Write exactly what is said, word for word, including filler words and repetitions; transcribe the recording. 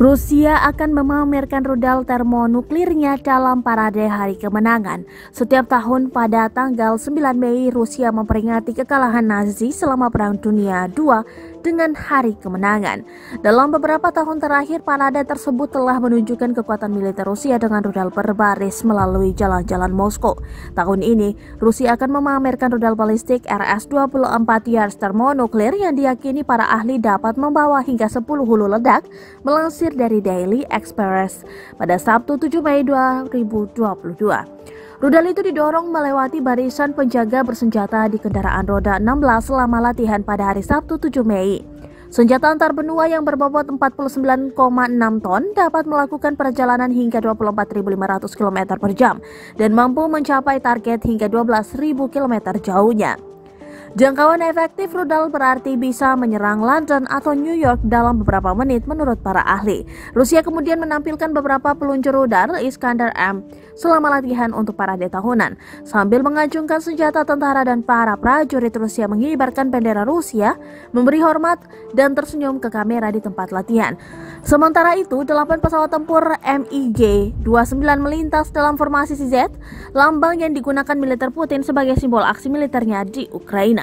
Rusia akan memamerkan rudal termonuklirnya dalam parade Hari Kemenangan. Setiap tahun pada tanggal sembilan Mei, Rusia memperingati kekalahan Nazi selama Perang Dunia Kedua dengan Hari Kemenangan. Dalam beberapa tahun terakhir, parade tersebut telah menunjukkan kekuatan militer Rusia dengan rudal berbaris melalui jalan-jalan Moskow. Tahun ini, Rusia akan memamerkan rudal balistik R S dua puluh empat Yars termonuklir yang diyakini para ahli dapat membawa hingga sepuluh hulu ledak, melansir dari Daily Express pada Sabtu tujuh Mei dua ribu dua puluh dua. Rudal itu didorong melewati barisan penjaga bersenjata di kendaraan roda enam belas selama latihan pada hari Sabtu tujuh Mei. Senjata antar benua yang berbobot empat puluh sembilan koma enam ton dapat melakukan perjalanan hingga dua puluh empat ribu lima ratus kilometer per jam dan mampu mencapai target hingga dua belas ribu kilometer jauhnya. Jangkauan efektif rudal berarti bisa menyerang London atau New York dalam beberapa menit menurut para ahli. Rusia kemudian menampilkan beberapa peluncur rudal Iskander-M selama latihan untuk parade tahunan. Sambil mengacungkan senjata tentara dan para prajurit Rusia mengibarkan bendera Rusia, memberi hormat dan tersenyum ke kamera di tempat latihan. Sementara itu, delapan pesawat tempur MiG dua puluh sembilan melintas dalam formasi Z, lambang yang digunakan militer Putin sebagai simbol aksi militernya di Ukraina.